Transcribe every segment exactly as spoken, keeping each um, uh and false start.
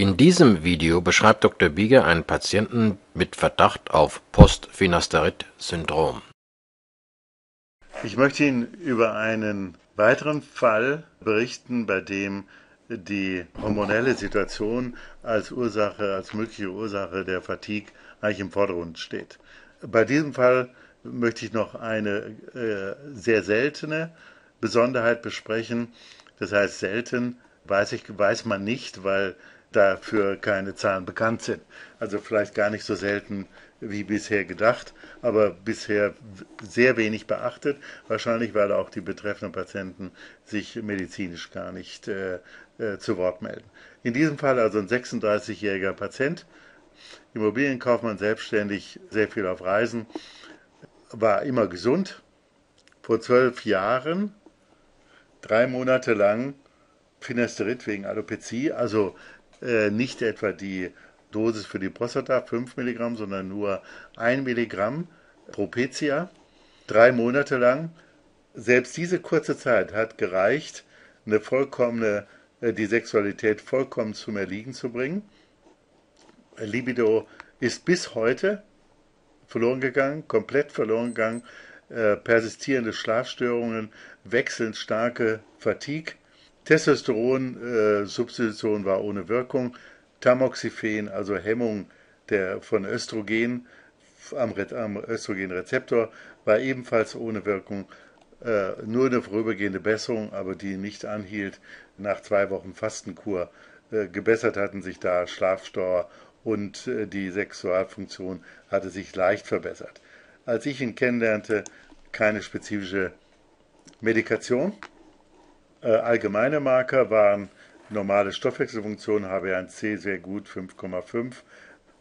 In diesem Video beschreibt Doktor Bieger einen Patienten mit Verdacht auf Post-Finasteride-Syndrom. Ich möchte Ihnen über einen weiteren Fall berichten, bei dem die hormonelle Situation als Ursache, als mögliche Ursache der Fatigue eigentlich im Vordergrund steht. Bei diesem Fall möchte ich noch eine äh, sehr seltene Besonderheit besprechen. Das heißt, selten weiß ich, weiß man nicht, weil dafür keine Zahlen bekannt sind. Also vielleicht gar nicht so selten wie bisher gedacht, aber bisher sehr wenig beachtet, wahrscheinlich weil auch die betreffenden Patienten sich medizinisch gar nicht äh, äh, zu Wort melden. In diesem Fall also ein sechsunddreißigjähriger Patient, Immobilienkaufmann, selbstständig, sehr viel auf Reisen, war immer gesund, vor zwölf Jahren, drei Monate lang Finasterid wegen Alopezie, also äh, nicht etwa die Dosis für die Prostata, fünf Milligramm, sondern nur ein Milligramm Propecia, drei Monate lang. Selbst diese kurze Zeit hat gereicht, eine vollkommene, die Sexualität vollkommen zum Erliegen zu bringen. Libido ist bis heute verloren gegangen, komplett verloren gegangen, persistierende Schlafstörungen, wechselnd starke Fatigue, Testosteron-Substitution war ohne Wirkung, Tamoxifen, also Hemmung der, von Östrogen am, am Östrogenrezeptor, war ebenfalls ohne Wirkung, äh, nur eine vorübergehende Besserung, aber die nicht anhielt. Nach zwei Wochen Fastenkur äh, gebessert hatten sich da Schlafstörungen und äh, die Sexualfunktion hatte sich leicht verbessert. Als ich ihn kennenlernte, keine spezifische Medikation. Äh, allgemeine Marker waren normale Stoffwechselfunktion, H b A eins c sehr gut, fünf Komma fünf.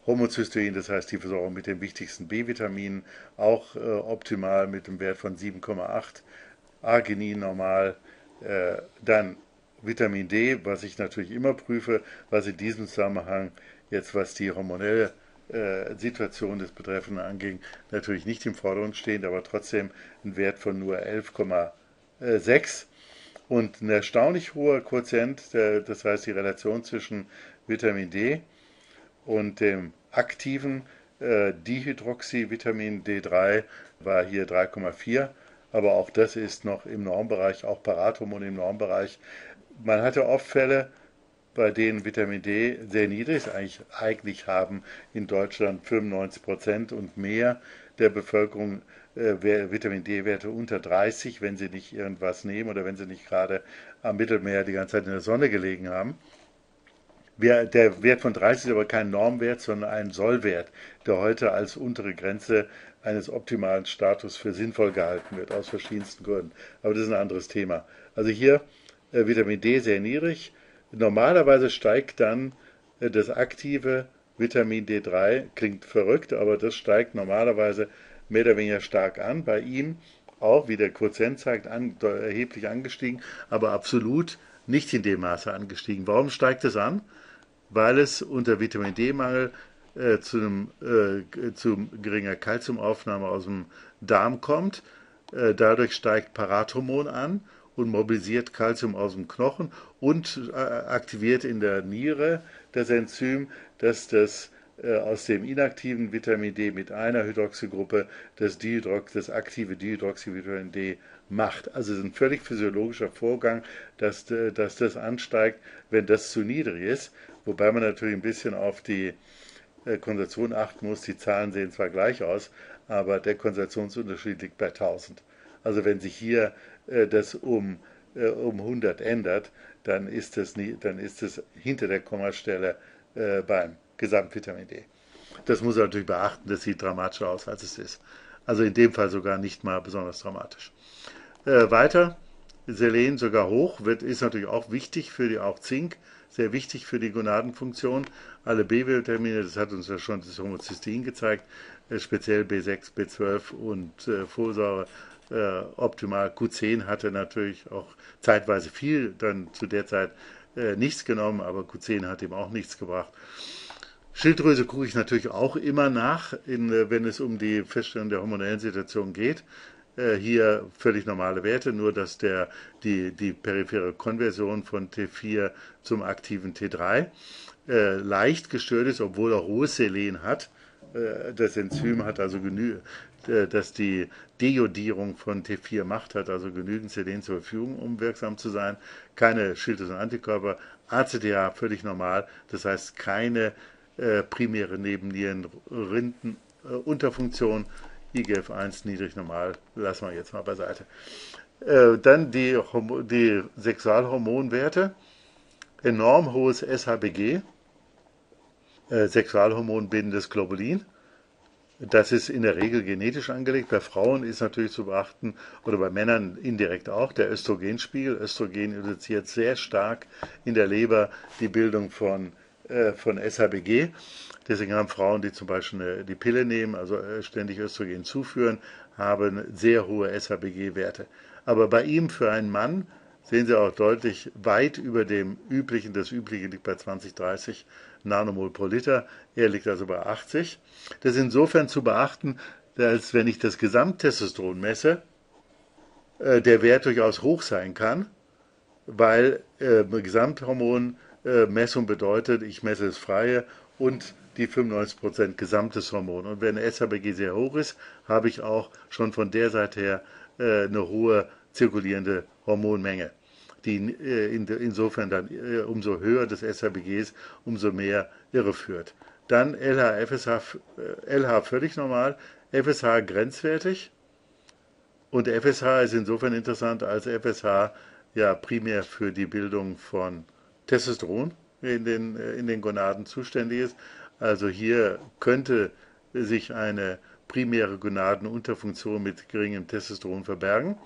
Homozystein, das heißt die Versorgung mit den wichtigsten B-Vitaminen, auch äh, optimal mit einem Wert von sieben Komma acht. Arginin normal. Äh, dann Vitamin D, was ich natürlich immer prüfe, was in diesem Zusammenhang jetzt, was die hormonelle äh, Situation des Betreffenden anging, natürlich nicht im Vordergrund steht, aber trotzdem ein Wert von nur elf Komma sechs. Und ein erstaunlich hoher Quotient, das heißt die Relation zwischen Vitamin D und dem aktiven äh, Dihydroxy-Vitamin D drei war hier drei Komma vier, aber auch das ist noch im Normbereich, auch Parathormon im Normbereich. Man hatte oft Fälle, bei denen Vitamin D sehr niedrig ist, eigentlich, eigentlich haben in Deutschland fünfundneunzig Prozent und mehr der Bevölkerung Vitamin D-Werte unter dreißig, wenn sie nicht irgendwas nehmen oder wenn sie nicht gerade am Mittelmeer die ganze Zeit in der Sonne gelegen haben. Der Wert von dreißig ist aber kein Normwert, sondern ein Sollwert, der heute als untere Grenze eines optimalen Status für sinnvoll gehalten wird, aus verschiedensten Gründen. Aber das ist ein anderes Thema. Also hier Vitamin D sehr niedrig. Normalerweise steigt dann das aktive Vitamin D drei, klingt verrückt, aber das steigt normalerweise mehr oder weniger stark an, bei ihm auch, wie der Quotient zeigt, an, erheblich angestiegen, aber absolut nicht in dem Maße angestiegen. Warum steigt es an? Weil es unter Vitamin D-Mangel äh, zu, einem, äh, zu geringer Kalziumaufnahme aus dem Darm kommt, äh, dadurch steigt Parathormon an und mobilisiert Kalzium aus dem Knochen und äh, aktiviert in der Niere das Enzym, dass das aus dem inaktiven Vitamin D mit einer Hydroxygruppe das, Dihydrox, das aktive Dihydroxy-Vitamin D macht. Also es ist ein völlig physiologischer Vorgang, dass, dass das ansteigt, wenn das zu niedrig ist. Wobei man natürlich ein bisschen auf die Konzentration achten muss. Die Zahlen sehen zwar gleich aus, aber der Konzentrationsunterschied liegt bei tausend. Also wenn sich hier das um, um hundert ändert, dann ist das, nie, dann ist das hinter der Kommastelle beim Gesamtvitamin D. Das muss man natürlich beachten, das sieht dramatischer aus, als es ist. Also in dem Fall sogar nicht mal besonders dramatisch. Äh, weiter, Selen sogar hoch, wird, ist natürlich auch wichtig für die, auch Zink, sehr wichtig für die Gonadenfunktion. Alle B-Vitamine, das hat uns ja schon das Homozystein gezeigt, äh, speziell B sechs, B zwölf und äh, Folsäure, äh, optimal. Q zehn hatte natürlich auch zeitweise viel, dann zu der Zeit äh, nichts genommen, aber Q zehn hat ihm auch nichts gebracht. Schilddrüse gucke ich natürlich auch immer nach, in, wenn es um die Feststellung der hormonellen Situation geht. Äh, hier völlig normale Werte, nur dass der, die, die periphere Konversion von T vier zum aktiven T drei äh, leicht gestört ist, obwohl er rohes Selen hat. Äh, das Enzym hat also genügend, äh, dass die Deiodierung von T vier macht, hat also genügend Selen zur Verfügung, um wirksam zu sein. Keine Schilddrüsen-Antikörper, A C T H völlig normal, das heißt keine äh, primäre Nebennieren-Rinden-Unterfunktion, äh, I G F eins niedrig normal, lassen wir jetzt mal beiseite. Äh, dann die, die Sexualhormonwerte, enorm hohes S H B G, äh, Sexualhormonbindendes Globulin. Das ist in der Regel genetisch angelegt. Bei Frauen ist natürlich zu beachten, oder bei Männern indirekt auch, der Östrogenspiegel. Östrogen induziert sehr stark in der Leber die Bildung von, äh, von S H B G. Deswegen haben Frauen, die zum Beispiel eine, die Pille nehmen, also ständig Östrogen zuführen, haben sehr hohe S H B G-Werte. Aber bei ihm, für einen Mann, sehen Sie auch deutlich weit über dem üblichen. Das übliche liegt bei zwanzig, dreißig Nanomol pro Liter. Er liegt also bei achtzig. Das ist insofern zu beachten, dass, wenn ich das Gesamttestosteron messe, äh, der Wert durchaus hoch sein kann, weil äh, Gesamthormonmessung äh, bedeutet, ich messe das Freie und die fünfundneunzig Prozent gesamtes Hormon. Und wenn S H B G sehr hoch ist, habe ich auch schon von der Seite her äh, eine hohe zirkulierende Hormonmenge, die in, insofern dann umso höher das S H B G ist, umso mehr irreführt. Dann L H, F S H, L H völlig normal, F S H grenzwertig, und F S H ist insofern interessant, als F S H ja primär für die Bildung von Testosteron in den, in den Gonaden zuständig ist. Also hier könnte sich eine primäre Gonadenunterfunktion mit geringem Testosteron verbergen.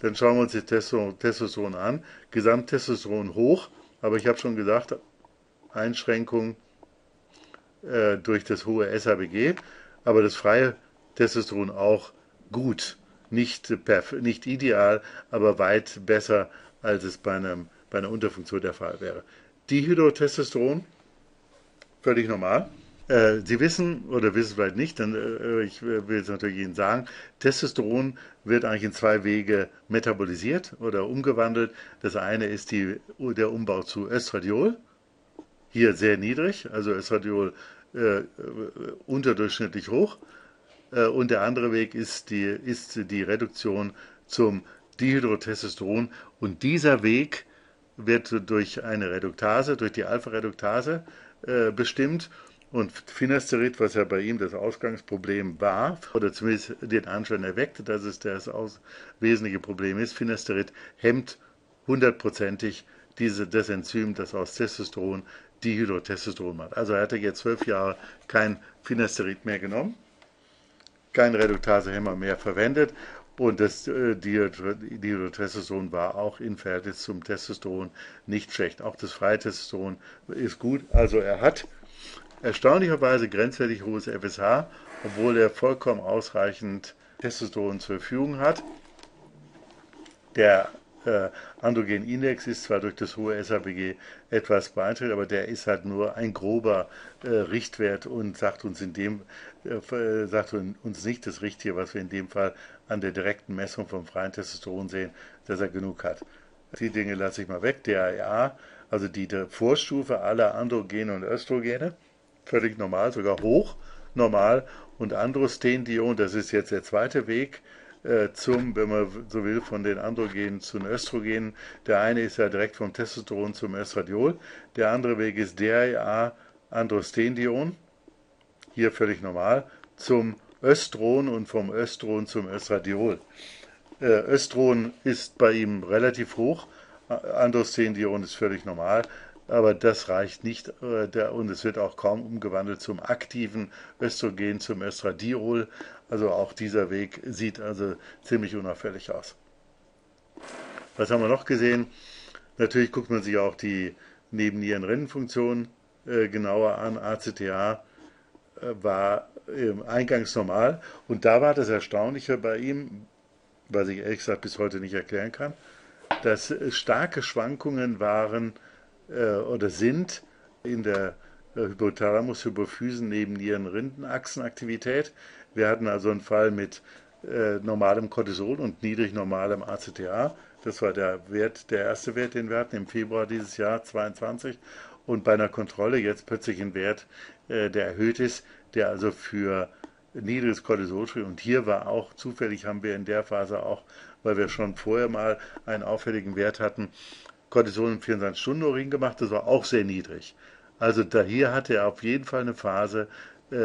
Dann schauen wir uns das Testosteron an. Gesamttestosteron hoch, aber ich habe schon gesagt, Einschränkung äh, durch das hohe S H B G, aber das freie Testosteron auch gut. Nicht, nicht ideal, aber weit besser, als es bei, einem, bei einer Unterfunktion der Fall wäre. Dihydrotestosteron, völlig normal. Sie wissen, oder wissen vielleicht nicht, denn äh, ich will es natürlich Ihnen sagen, Testosteron wird eigentlich in zwei Wege metabolisiert oder umgewandelt. Das eine ist die, der Umbau zu Östradiol, hier sehr niedrig, also Östradiol äh, unterdurchschnittlich hoch. Äh, und der andere Weg ist die, ist die Reduktion zum Dihydrotestosteron. Und dieser Weg wird durch eine Reduktase, durch die Alpha-Reduktase äh, bestimmt. Und Finasterid, was ja bei ihm das Ausgangsproblem war, oder zumindest den Anschein erweckt, dass es das aus wesentliche Problem ist, Finasterid hemmt hundertprozentig diese, das Enzym, das aus Testosteron Dihydrotestosteron macht. Also er hatte jetzt zwölf Jahre kein Finasterid mehr genommen, kein Reduktasehemmer mehr verwendet, und das äh, Dihydrotestosteron war auch im Verhältnis zum Testosteron nicht schlecht. Auch das freie Testosteron ist gut, also er hat erstaunlicherweise grenzwertig hohes F S H, obwohl er vollkommen ausreichend Testosteron zur Verfügung hat. Der äh, Androgenindex ist zwar durch das hohe S H B G etwas beeinträchtigt, aber der ist halt nur ein grober äh, Richtwert und sagt uns in dem äh, sagt uns nicht das Richtige, was wir in dem Fall an der direkten Messung vom freien Testosteron sehen, dass er genug hat. Die Dinge lasse ich mal weg. D H E A, also die Vorstufe aller Androgene und Östrogene, völlig normal, sogar hoch normal, und Androstendion, das ist jetzt der zweite Weg äh, zum, wenn man so will, von den Androgenen zu den Östrogenen. Der eine ist ja direkt vom Testosteron zum Östradiol, der andere Weg ist D H E A, Androstendion, hier völlig normal, zum Östron und vom Östron zum Östradiol. Äh, Östron ist bei ihm relativ hoch, Androstendion ist völlig normal, aber das reicht nicht, und es wird auch kaum umgewandelt zum aktiven Östrogen, zum Östradiol. Also auch dieser Weg sieht also ziemlich unauffällig aus. Was haben wir noch gesehen? Natürlich guckt man sich auch die Nebennierenrindenfunktion äh, genauer an. A C T H war äh, eingangs normal, und da war das Erstaunliche bei ihm, was ich ehrlich gesagt bis heute nicht erklären kann, dass starke Schwankungen waren oder sind in der Hypothalamus-Hypophysen-Nebennieren-Rindenachsenaktivität. Wir hatten also einen Fall mit äh, normalem Cortisol und niedrig normalem A C T H. Das war der Wert, der erste Wert, den wir hatten im Februar dieses Jahr, zweiundzwanzig. und bei einer Kontrolle jetzt plötzlich ein Wert, äh, der erhöht ist, der also für niedriges Cortisol steht. Und hier war auch, zufällig haben wir in der Phase auch, weil wir schon vorher mal einen auffälligen Wert hatten, Cortisol im vierundzwanzig-Stunden-Urin gemacht, das war auch sehr niedrig. Also da hier hatte er auf jeden Fall eine Phase, äh,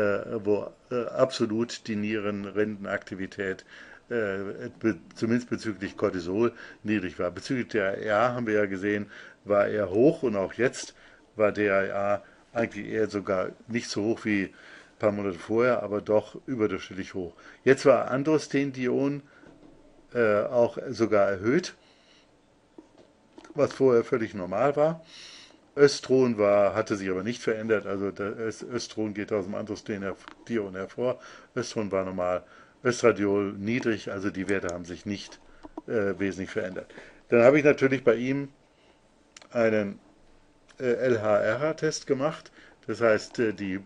wo äh, absolut die Nierenrindenaktivität Äh, be, zumindest bezüglich Cortisol niedrig war. Bezüglich D H E A haben wir ja gesehen, war er hoch, und auch jetzt war D H E A eigentlich eher sogar nicht so hoch wie ein paar Monate vorher, aber doch überdurchschnittlich hoch. Jetzt war Androstendion äh, auch sogar erhöht, was vorher völlig normal war. Östron war, hatte sich aber nicht verändert, also das Östron geht aus dem Androstendion hervor. Östron war normal. Östradiol niedrig, also die Werte haben sich nicht äh, wesentlich verändert. Dann habe ich natürlich bei ihm einen äh, L H R A-Test gemacht, das heißt äh, die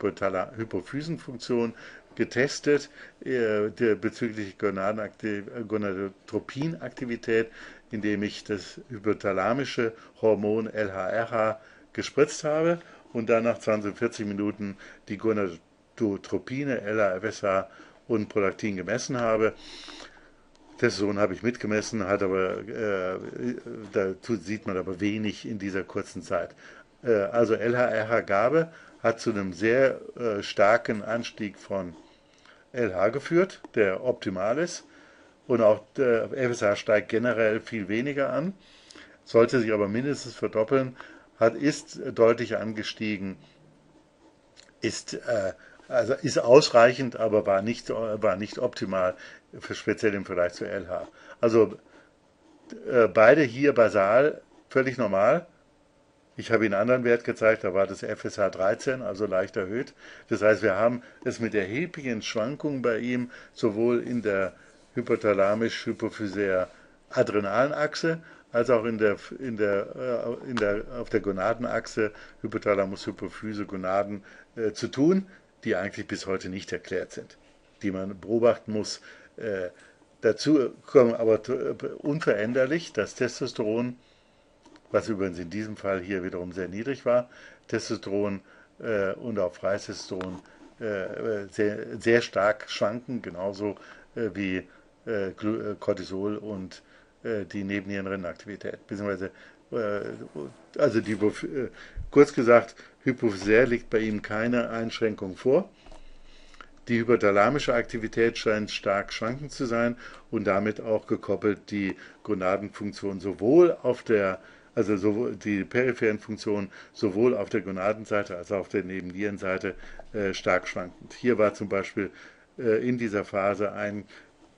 Hypophysenfunktion getestet äh, der, bezüglich Gonadotropinaktivität, indem ich das hypothalamische Hormon L H R A gespritzt habe und danach zwanzig bis vierzig Minuten die Gonadotropine L H F S H und Prolaktin gemessen habe. Testosteron habe ich mitgemessen, hat aber, äh, da sieht man aber wenig in dieser kurzen Zeit. Äh, also L H R H-Gabe hat zu einem sehr äh, starken Anstieg von L H geführt, der optimal ist. Und auch der F S H steigt generell viel weniger an, sollte sich aber mindestens verdoppeln, hat, ist deutlich angestiegen, ist äh, Also ist ausreichend, aber war nicht, war nicht optimal, speziell im Vergleich zu L H. Also äh, beide hier basal völlig normal. Ich habe Ihnen einen anderen Wert gezeigt, da war das F S H dreizehn, also leicht erhöht. Das heißt, wir haben es mit erheblichen Schwankungen bei ihm, sowohl in der hypothalamisch-hypophysär-Adrenalenachse, als auch in der, in der, äh, in der, auf der Gonadenachse, Hypothalamus-Hypophyse-Gonaden äh, zu tun, die eigentlich bis heute nicht erklärt sind, die man beobachten muss. Äh, dazu kommen aber unveränderlich, dass Testosteron, was übrigens in diesem Fall hier wiederum sehr niedrig war, Testosteron äh, und auch freies Testosteron äh, sehr, sehr stark schwanken, genauso äh, wie äh, Cortisol und äh, die Nebennierenrindenaktivität, beziehungsweise also die, kurz gesagt, hypophysär liegt bei ihm keine Einschränkung vor. Die hypothalamische Aktivität scheint stark schwankend zu sein und damit auch gekoppelt die Gonadenfunktion sowohl auf der, also sowohl die peripheren Funktionen sowohl auf der Gonadenseite als auch auf der Nebennierenseite äh, stark schwankend. Hier war zum Beispiel äh, in dieser Phase ein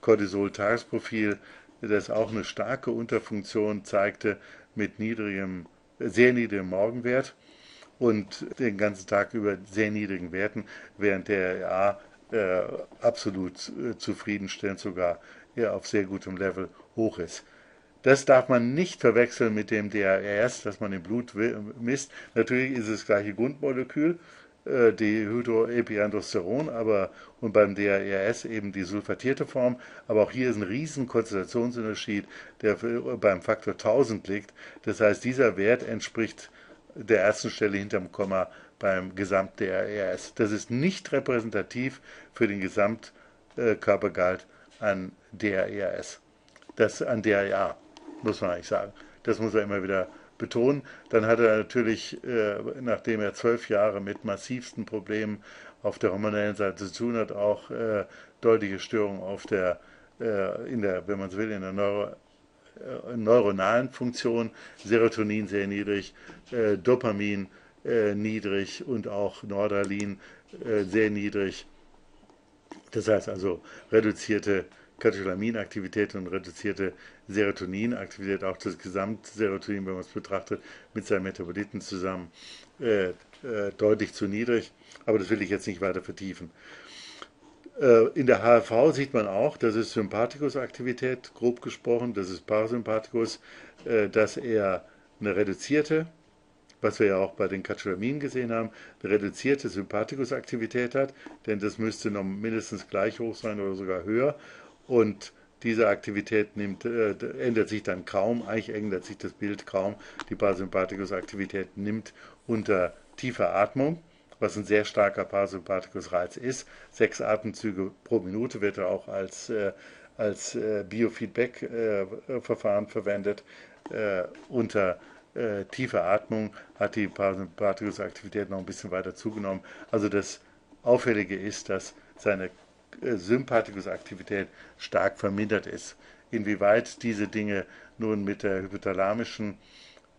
Cortisol-Tagesprofil, das auch eine starke Unterfunktion zeigte, mit niedrigem, sehr niedrigem Morgenwert und den ganzen Tag über sehr niedrigen Werten, während der D H E A äh, absolut äh, zufriedenstellend sogar ja, auf sehr gutem Level hoch ist. Das darf man nicht verwechseln mit dem D H E A S, das man im Blut misst. Natürlich ist es das gleiche Grundmolekül, äh, die Hydroepiandrosteron, aber und beim D H E A S eben die sulfatierte Form, aber auch hier ist ein riesen Konzentrationsunterschied, der beim Faktor tausend liegt. Das heißt, dieser Wert entspricht der ersten Stelle hinterm Komma beim Gesamt-D H E A S. Das ist nicht repräsentativ für den Gesamtkörpergehalt an D H E A S. Das an D H E A, muss man eigentlich sagen. Das muss man immer wieder betonen. Dann hat er natürlich, äh, nachdem er zwölf Jahre mit massivsten Problemen auf der hormonellen Seite zu tun hat, auch äh, deutliche Störungen auf der, äh, in der, wenn man so will, in der Neuro neuronalen Funktionen, Serotonin sehr niedrig, äh, Dopamin äh, niedrig und auch Noradrenalin äh, sehr niedrig. Das heißt also reduzierte Katecholaminaktivität und reduzierte Serotoninaktivität, auch das Gesamtserotonin, wenn man es betrachtet, mit seinen Metaboliten zusammen äh, äh, deutlich zu niedrig. Aber das will ich jetzt nicht weiter vertiefen. In der H R V sieht man auch, das ist Sympathikusaktivität, grob gesprochen, das ist Parasympathikus, dass er eine reduzierte, was wir ja auch bei den Catecholaminen gesehen haben, eine reduzierte Sympathikusaktivität hat, denn das müsste noch mindestens gleich hoch sein oder sogar höher. Und Diese Aktivität nimmt, äh, ändert sich dann kaum, eigentlich ändert sich das Bild kaum. Die Parasympathikus-Aktivität nimmt unter tiefer Atmung, was ein sehr starker Parasympathikus-Reiz ist. Sechs Atemzüge pro Minute wird er auch als, äh, als äh, Biofeedback-Verfahren äh, verwendet. Äh, unter äh, tiefer Atmung hat die Parasympathikus-Aktivität noch ein bisschen weiter zugenommen. Also das Auffällige ist, dass seine Sympathikusaktivität stark vermindert ist. Inwieweit diese Dinge nun mit der hypothalamischen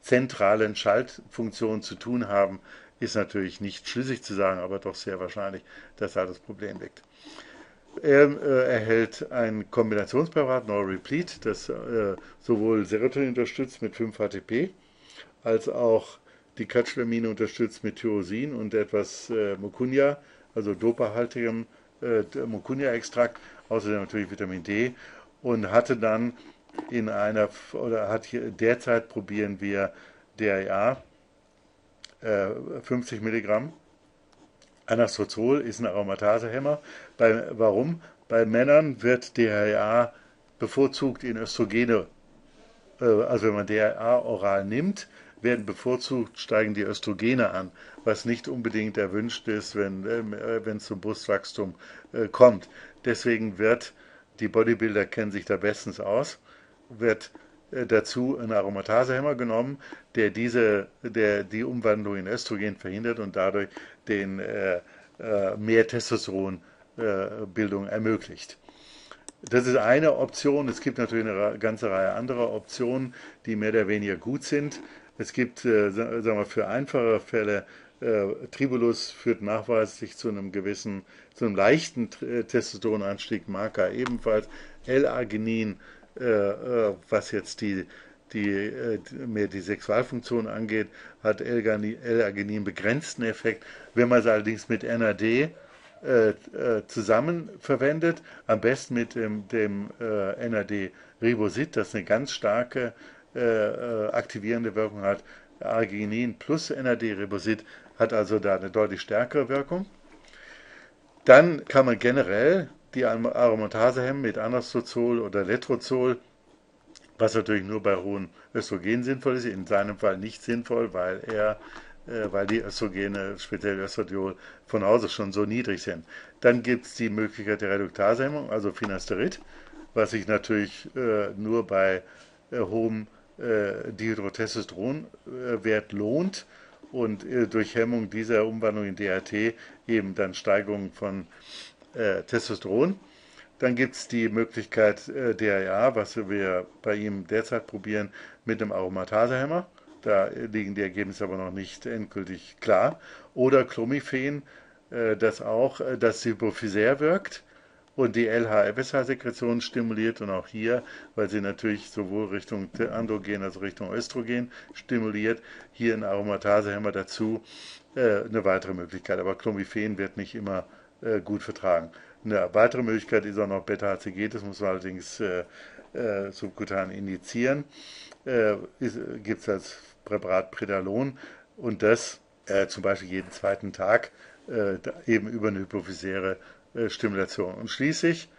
zentralen Schaltfunktion zu tun haben, ist natürlich nicht schlüssig zu sagen, aber doch sehr wahrscheinlich, dass da das Problem liegt. Er äh, erhält ein Kombinationspräparat, Neuroreplete, das äh, sowohl Serotonin unterstützt mit fünf H T P, als auch die Catecholamine unterstützt mit Tyrosin und etwas äh, Mokunja, also dopahaltigem Mokunja-Extrakt, außerdem natürlich Vitamin D, und hatte dann in einer, oder hat hier, derzeit probieren wir D H E A, äh, fünfzig Milligramm. Anastrozol ist ein Aromatasehemmer. Bei, warum? Bei Männern wird D H E A bevorzugt in Östrogene, äh, also wenn man D H E A oral nimmt, werden bevorzugt, steigen die Östrogene an, was nicht unbedingt erwünscht ist, wenn wenn es zum Brustwachstum äh, kommt. Deswegen wird, die Bodybuilder kennen sich da bestens aus, wird äh, dazu ein Aromatasehemmer genommen, der diese, der die Umwandlung in Östrogen verhindert und dadurch den äh, äh, mehr Testosteronbildung äh, ermöglicht. Das ist eine Option. Es gibt natürlich eine ganze Reihe anderer Optionen, die mehr oder weniger gut sind. Es gibt äh, sagen wir, für einfache Fälle, äh, Tribulus führt nachweislich zu einem gewissen, zu einem leichten äh, Testosteronanstieg, Marker ebenfalls, L-Arginin, äh, äh, was jetzt die, die, äh, mehr die Sexualfunktion angeht, hat L-Arginin begrenzten Effekt. Wenn man es allerdings mit N A D äh, äh, zusammen verwendet, am besten mit dem, dem äh, N A D-Ribosid, das eine ganz starke Äh, aktivierende Wirkung hat. Arginin plus N A D-Ribosid hat also da eine deutlich stärkere Wirkung. Dann kann man generell die Aromatase hemmen mit Anastrozol oder Letrozol, was natürlich nur bei hohen Östrogen sinnvoll ist, in seinem Fall nicht sinnvoll, weil er äh, weil die Östrogene, speziell Östradiol, von Hause schon so niedrig sind. Dann gibt es die Möglichkeit der Reduktasehemmung, also Finasterid, was sich natürlich äh, nur bei äh, hohem Äh, Dihydrotestosteronwert äh, lohnt und äh, durch Hemmung dieser Umwandlung in D H T eben dann Steigerung von äh, Testosteron. Dann gibt es die Möglichkeit äh, D H E A, was wir bei ihm derzeit probieren, mit einem Aromatasehemmer. Da liegen die Ergebnisse aber noch nicht endgültig klar. Oder Clomiphen, äh, das auch, äh, das hypophysär wirkt und die L H F S H-Sekretion stimuliert, und auch hier, weil sie natürlich sowohl Richtung Androgen als auch Richtung Östrogen stimuliert, hier ein Aromatasehemmer dazu, äh, eine weitere Möglichkeit. Aber Clomiphen wird nicht immer äh, gut vertragen. Eine weitere Möglichkeit ist auch noch Beta-H C G, das muss man allerdings äh, äh, subkutan injizieren. Äh, gibt es als Präparat Predalon, und das äh, zum Beispiel jeden zweiten Tag äh, eben über eine hypophysäre Stimulation. Und schließlich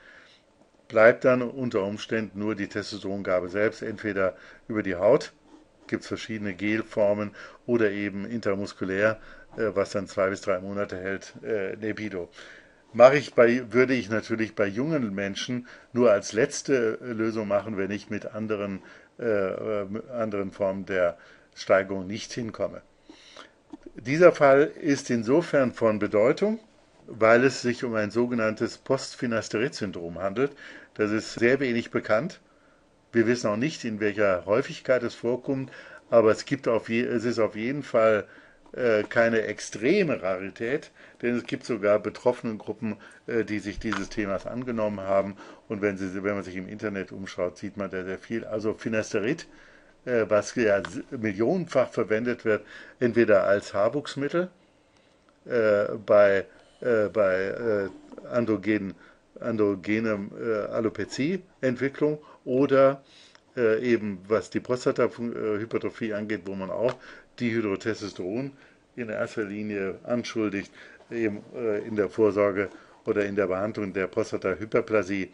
bleibt dann unter Umständen nur die Testosterongabe selbst, entweder über die Haut, gibt es verschiedene Gelformen, oder eben intramuskulär, was dann zwei bis drei Monate hält, äh, Libido. Mache ich bei, würde ich natürlich bei jungen Menschen nur als letzte Lösung machen, wenn ich mit anderen, äh, mit anderen Formen der Steigerung nicht hinkomme. Dieser Fall ist insofern von Bedeutung, weil es sich um ein sogenanntes Post-Finasteride-Syndrom handelt. Das ist sehr wenig bekannt. Wir wissen auch nicht, in welcher Häufigkeit es vorkommt, aber es gibt auf je, es ist auf jeden Fall äh, keine extreme Rarität, denn es gibt sogar betroffene Gruppen, äh, die sich dieses Themas angenommen haben. Und wenn, sie, wenn man sich im Internet umschaut, sieht man da sehr viel. Also Finasterid, äh, was ja millionenfach verwendet wird, entweder als Haarwuchsmittel äh, bei bei äh, androgenem äh, Alopezie-Entwicklung oder äh, eben was die Prostatahypertrophie angeht, wo man auch Dihydrotestosteron in erster Linie anschuldigt, eben äh, in der Vorsorge oder in der Behandlung der Prostatahyperplasie.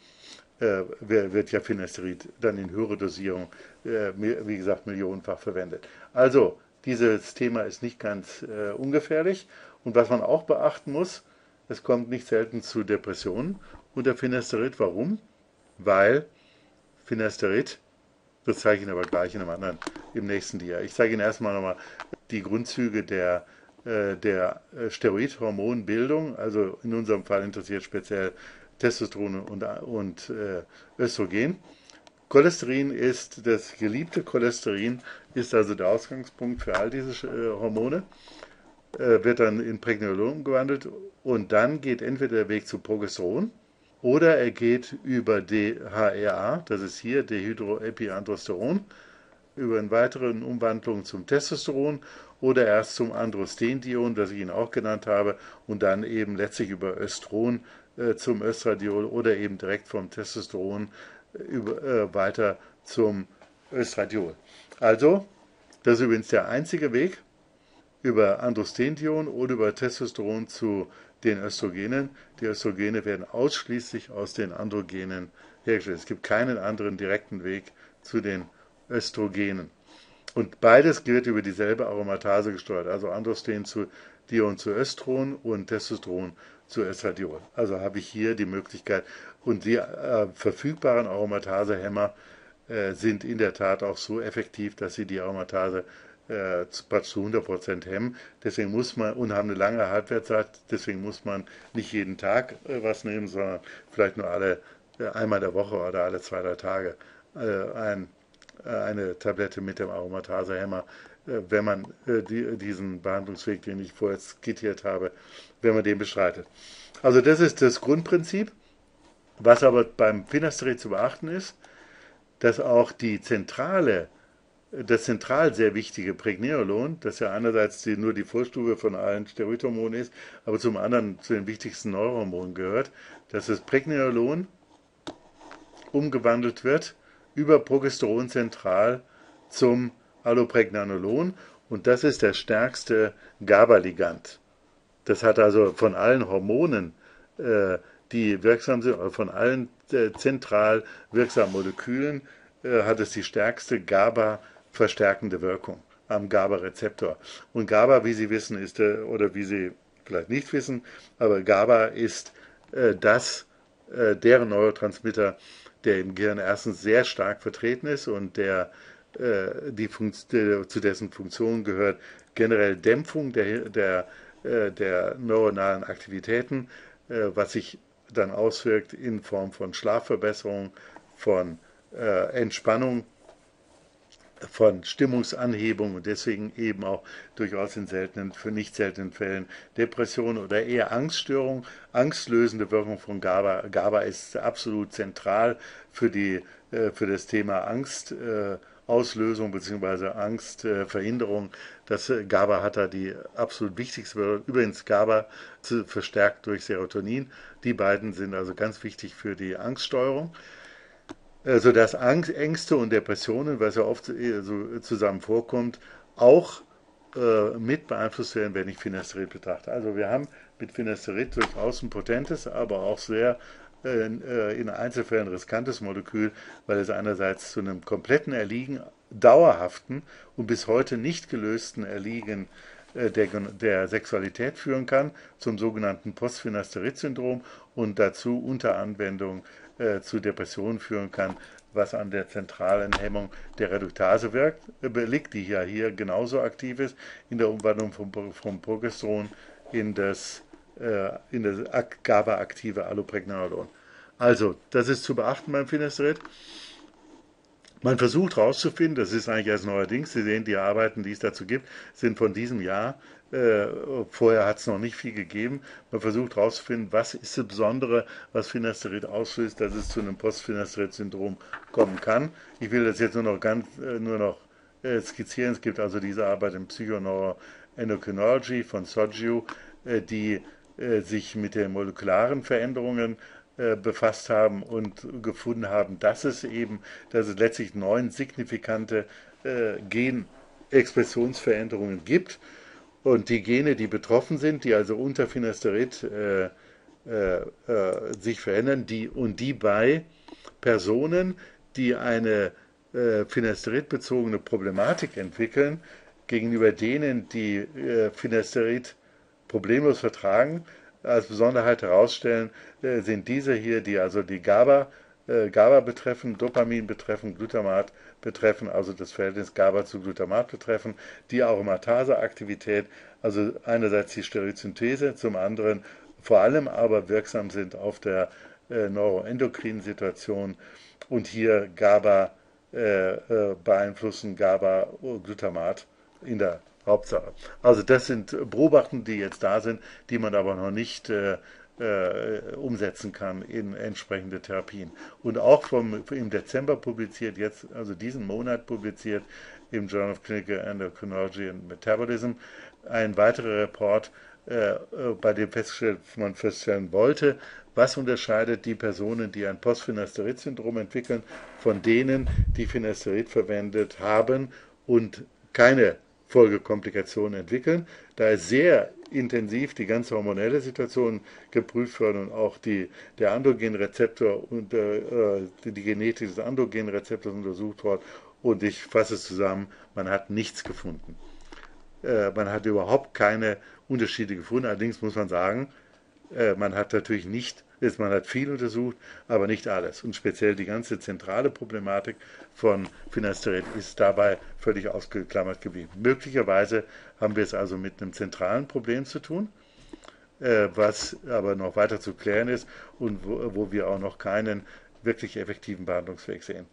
äh, wird ja Finasterid dann in höherer Dosierung, äh, wie gesagt, millionenfach verwendet. Also, dieses Thema ist nicht ganz äh, ungefährlich. Und was man auch beachten muss, es kommt nicht selten zu Depressionen unter Finasterid. Warum? Weil Finasterid, das zeige ich Ihnen aber gleich in einem anderen, im nächsten Dia. Ich zeige Ihnen erstmal nochmal die Grundzüge der, äh, der Steroidhormonbildung. Also in unserem Fall interessiert speziell Testosteron und, und äh, Östrogen. Cholesterin ist, das geliebte Cholesterin ist also der Ausgangspunkt für all diese äh, Hormone, äh, wird dann in Pregnenolon umgewandelt und dann geht entweder der Weg zu Progesteron oder er geht über D H E A, das ist hier Dihydroepiandrosteron, über eine weitere Umwandlung zum Testosteron oder erst zum Androstendion, das ich Ihnen auch genannt habe, und dann eben letztlich über Östron äh, zum Östradiol oder eben direkt vom Testosteron Über, äh, weiter zum Östradiol. Also, das ist übrigens der einzige Weg über Androstendion oder über Testosteron zu den Östrogenen. Die Östrogene werden ausschließlich aus den Androgenen hergestellt. Es gibt keinen anderen direkten Weg zu den Östrogenen. Und beides wird über dieselbe Aromatase gesteuert, also Androsten zu Dion zu Östron und Testosteron zu Östradiol. Also habe ich hier die Möglichkeit, und die äh, verfügbaren Aromatasehemmer äh, sind in der Tat auch so effektiv, dass sie die Aromatase äh, zu, zu hundert Prozent hemmen. Deswegen muss man, und haben eine lange Halbwertszeit, deswegen muss man nicht jeden Tag äh, was nehmen, sondern vielleicht nur alle äh, einmal in der Woche oder alle zwei, drei Tage äh, ein, äh, eine Tablette mit dem Aromatasehemmer, äh, wenn man äh, die, diesen Behandlungsweg, den ich vorher skizziert habe, wenn man den beschreitet. Also das ist das Grundprinzip. Was aber beim Finasterid zu beachten ist, dass auch die zentrale, das zentral sehr wichtige Pregnenolon, das ja einerseits die, nur die Vorstufe von allen Steroidhormonen ist, aber zum anderen zu den wichtigsten Neurohormonen gehört, dass das Pregnenolon umgewandelt wird über Progesteron zentral zum Allopregnanolon, und das ist der stärkste GABA-Ligand. Das hat also von allen Hormonen äh, die wirksam sind, oder von allen äh, zentral wirksamen Molekülen äh, hat es die stärkste GABA-verstärkende Wirkung am GABA-Rezeptor. Und GABA, wie Sie wissen, ist, äh, oder wie Sie vielleicht nicht wissen, aber GABA ist äh, das, äh, deren Neurotransmitter, der im Gehirn erstens sehr stark vertreten ist und der, äh, die Funkt- der zu dessen Funktion gehört, generell Dämpfung der, der, äh, der neuronalen Aktivitäten, äh, was sich dann auswirkt in Form von Schlafverbesserung, von äh, Entspannung, von Stimmungsanhebung und deswegen eben auch durchaus in seltenen, für nicht seltenen Fällen Depressionen oder eher Angststörungen. Angstlösende Wirkung von GABA. GABA ist absolut zentral für, die, äh, für das Thema Angstauslösung äh, bzw. Angstverhinderung. Äh, das äh, GABA hat da die absolut wichtigste Wirkung. Übrigens GABA verstärkt durch Serotonin. Die beiden sind also ganz wichtig für die Angststeuerung, sodass Angst, Ängste und Depressionen, was ja oft so zusammen vorkommt, auch äh, mit beeinflusst werden, wenn ich Finasterid betrachte. Also wir haben mit Finasterid durchaus ein potentes, aber auch sehr äh, in Einzelfällen riskantes Molekül, weil es einerseits zu einem kompletten Erliegen, dauerhaften und bis heute nicht gelösten Erliegen Der, der Sexualität führen kann, zum sogenannten Post-Finasteride-Syndrom und dazu unter Anwendung äh, zu Depressionen führen kann, was an der zentralen Hemmung der Reduktase wirkt, äh, liegt, die ja hier genauso aktiv ist in der Umwandlung vom, vom Progesteron in das, äh, in das GABA-aktive Allopregnanolon. Also, das ist zu beachten beim Finasterid. Man versucht herauszufinden, das ist eigentlich erst neuerdings, Sie sehen, die Arbeiten, die es dazu gibt, sind von diesem Jahr, äh, vorher hat es noch nicht viel gegeben, man versucht herauszufinden, was ist das Besondere, was Finasterid auslöst, dass es zu einem Post-Finasterid-Syndrom kommen kann. Ich will das jetzt nur noch, ganz, äh, nur noch äh, skizzieren, es gibt also diese Arbeit in Psychoneuroendocrinology von Soju, äh, die äh, sich mit den molekularen Veränderungen befasst haben und gefunden haben, dass es eben, dass es letztlich neun signifikante äh, Genexpressionsveränderungen gibt. Und die Gene, die betroffen sind, die also unter Finasterid äh, äh, äh, sich verändern, die, und die bei Personen, die eine äh, Finasterid-bezogene Problematik entwickeln, gegenüber denen, die äh, Finasterid problemlos vertragen, als Besonderheit herausstellen, äh, sind diese hier, die also die GABA, äh, GABA betreffen, Dopamin betreffen, Glutamat betreffen, also das Verhältnis GABA zu Glutamat betreffen, die Aromataseaktivität, also einerseits die Stereosynthese, zum anderen vor allem aber wirksam sind auf der äh, neuroendokrinen Situation und hier GABA äh, äh, beeinflussen, GABA, Glutamat in der Hauptsache. Also das sind Beobachtungen, die jetzt da sind, die man aber noch nicht äh, äh, umsetzen kann in entsprechende Therapien. Und auch vom, im Dezember publiziert, jetzt also diesen Monat publiziert, im Journal of Clinical Endocrinology and Metabolism, ein weiterer Report, äh, bei dem festgestellt, man feststellen wollte, was unterscheidet die Personen, die ein Post-Finasterid-Syndrom entwickeln, von denen, die Finasterid verwendet haben und keine Folgekomplikationen entwickeln. Da ist sehr intensiv die ganze hormonelle Situation geprüft worden und auch die, der Androgenrezeptor und äh, die Genetik des Androgenrezeptors untersucht worden. Und ich fasse es zusammen, man hat nichts gefunden. Äh, man hat überhaupt keine Unterschiede gefunden. Allerdings muss man sagen, äh, man hat natürlich nicht, man hat viel untersucht, aber nicht alles. Und speziell die ganze zentrale Problematik von Finasterid ist dabei völlig ausgeklammert geblieben. Möglicherweise haben wir es also mit einem zentralen Problem zu tun, äh, was aber noch weiter zu klären ist und wo, wo wir auch noch keinen wirklich effektiven Behandlungsweg sehen.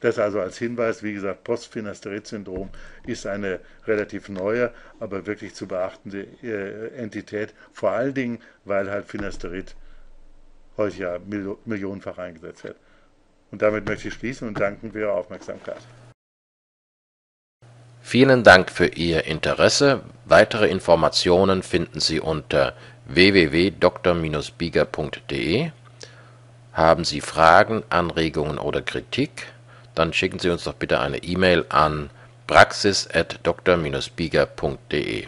Das also als Hinweis, wie gesagt, Post-Finasterid-Syndrom ist eine relativ neue, aber wirklich zu beachtende äh, Entität, vor allen Dingen, weil halt Finasterid heute ja Mil- millionenfach eingesetzt wird. Und damit möchte ich schließen und danken für Ihre Aufmerksamkeit. Vielen Dank für Ihr Interesse. Weitere Informationen finden Sie unter w w w punkt doktor bindestrich bieger punkt de. Haben Sie Fragen, Anregungen oder Kritik? Dann schicken Sie uns doch bitte eine E-Mail an praxis at doktor bindestrich bieger punkt de.